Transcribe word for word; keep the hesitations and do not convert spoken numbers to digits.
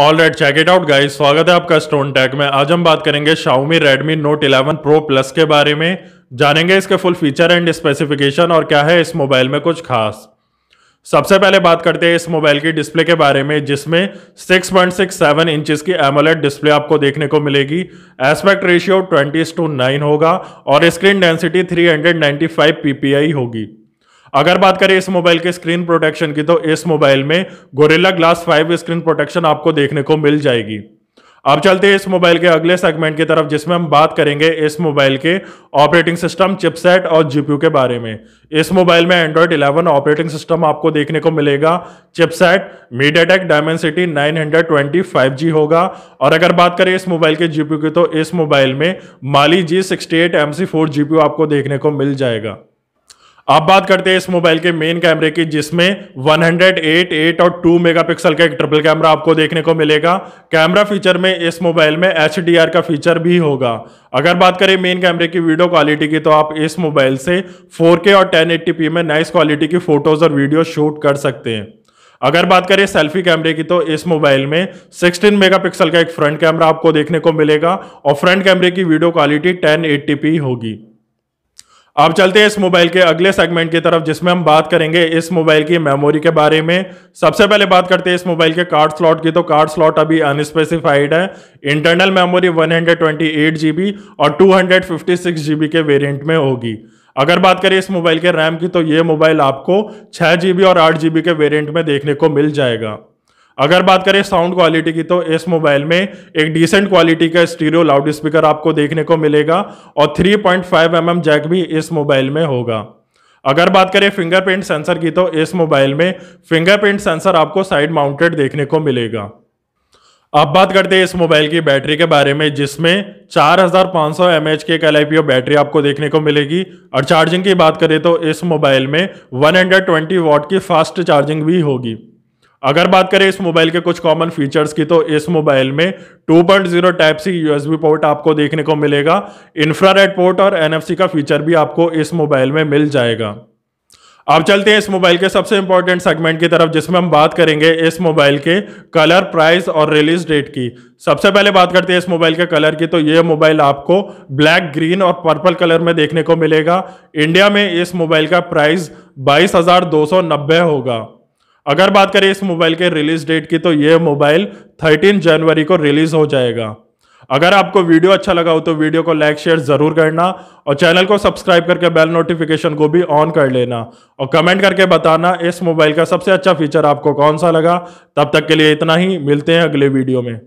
All right, check it out guys, स्वागत है आपका स्टोन टेक में। आज हम बात करेंगे Xiaomi Redmi Note eleven Pro Plus के बारे में, जानेंगे इसके फुल फीचर एंड स्पेसिफिकेशन और क्या है इस मोबाइल में कुछ खास। सबसे पहले बात करते हैं इस मोबाइल की डिस्प्ले के बारे में, जिसमें six point six seven inches की एमोलेड डिस्प्ले आपको देखने को मिलेगी। Aspect ratio twenty is to nine होगा और screen density three ninety five PPI होगी। अगर बात करें इस मोबाइल के स्क्रीन प्रोटेक्शन की, तो इस मोबाइल में Gorilla Glass five screen protection आपको देखने को मिल जाएगी। अब चलते हैं इस मोबाइल के अगले सेगमेंट की तरफ, जिसमें हम बात करेंगे इस मोबाइल के ऑपरेटिंग सिस्टम, चिपसेट और जीपीयू के बारे में। इस मोबाइल में एंड्रॉइड इलेवन ऑपरेटिंग सिस्टम आपको देखने को मिलेगा। Chipset MediaTek Dimensity nine twenty five G होगा। और अगर बात करें इस मोबाइल के जीपीयू की, तो इस मोबाइल में Mali G sixty eight M C four GPU आपको देखने को मिल जाएगा। अब बात करते हैं इस मोबाइल के मेन कैमरे की, जिसमें वन हंड्रेड एट, एट और टू मेगापिक्सल का एक ट्रिपल कैमरा आपको देखने को मिलेगा। कैमरा फीचर में इस मोबाइल में एच डी आर का फीचर भी होगा। अगर बात करें मेन कैमरे की वीडियो क्वालिटी की, तो आप इस मोबाइल से फोर के और टेन एटी पी में नाइस क्वालिटी की फोटोज और वीडियो शूट कर सकते हैं। अगर बात करें सेल्फी कैमरे की, तो इस मोबाइल में सिक्सटीन मेगापिक्सल का एक फ्रंट कैमरा आपको देखने को मिलेगा और फ्रंट कैमरे की video quality ten eighty P होगी। अब चलते हैं इस मोबाइल के अगले सेगमेंट की तरफ, जिसमें हम बात करेंगे इस मोबाइल की मेमोरी के बारे में। सबसे पहले बात करते हैं इस मोबाइल के कार्ड स्लॉट की, तो कार्ड स्लॉट अभी अनस्पेसिफाइड है। Internal memory one hundred twenty eight G B और two hundred fifty six G B के वेरिएंट में होगी। अगर बात करें इस मोबाइल के रैम की, तो ये मोबाइल आपको छह जीबी और आठ जीबी के वेरिएंट में देखने को मिल जाएगा। अगर बात करें साउंड क्वालिटी की, तो इस मोबाइल में एक डिसेंट क्वालिटी का स्टीरियो लाउड स्पीकर आपको देखने को मिलेगा और three point five M M jack भी इस मोबाइल में होगा। अगर बात करें फिंगरप्रिंट सेंसर की, तो इस मोबाइल में फिंगरप्रिंट सेंसर आपको साइड माउंटेड देखने को मिलेगा। अब बात करते हैं इस मोबाइल की बैटरी के बारे में, जिसमें four thousand five hundred M A H की एक L I P O battery आपको देखने को मिलेगी। और चार्जिंग की बात करें, तो इस मोबाइल में वन हंड्रेड ट्वेंटी वॉट की फास्ट चार्जिंग भी होगी। अगर बात करें इस मोबाइल के कुछ कॉमन फीचर्स की, तो इस मोबाइल में two point zero type C U S B port आपको देखने को मिलेगा। इंफ्रारेड पोर्ट और एन एफ सी का फीचर भी आपको इस मोबाइल में मिल जाएगा। अब चलते हैं इस मोबाइल के सबसे इंपॉर्टेंट सेगमेंट की तरफ, जिसमें हम बात करेंगे इस मोबाइल के कलर, प्राइस और रिलीज डेट की। सबसे पहले बात करते हैं इस मोबाइल के कलर की, तो ये मोबाइल आपको ब्लैक, ग्रीन और पर्पल कलर में देखने को मिलेगा। इंडिया में इस मोबाइल का प्राइस बाईस हजार दो सौ नब्बे होगा। अगर बात करें इस मोबाइल के रिलीज डेट की, तो यह मोबाइल थर्टीन जनवरी को रिलीज हो जाएगा। अगर आपको वीडियो अच्छा लगा हो, तो वीडियो को लाइक शेयर जरूर करना और चैनल को सब्सक्राइब करके बेल नोटिफिकेशन को भी ऑन कर लेना। और कमेंट करके बताना इस मोबाइल का सबसे अच्छा फीचर आपको कौन सा लगा। तब तक के लिए इतना ही, मिलते हैं अगले वीडियो में।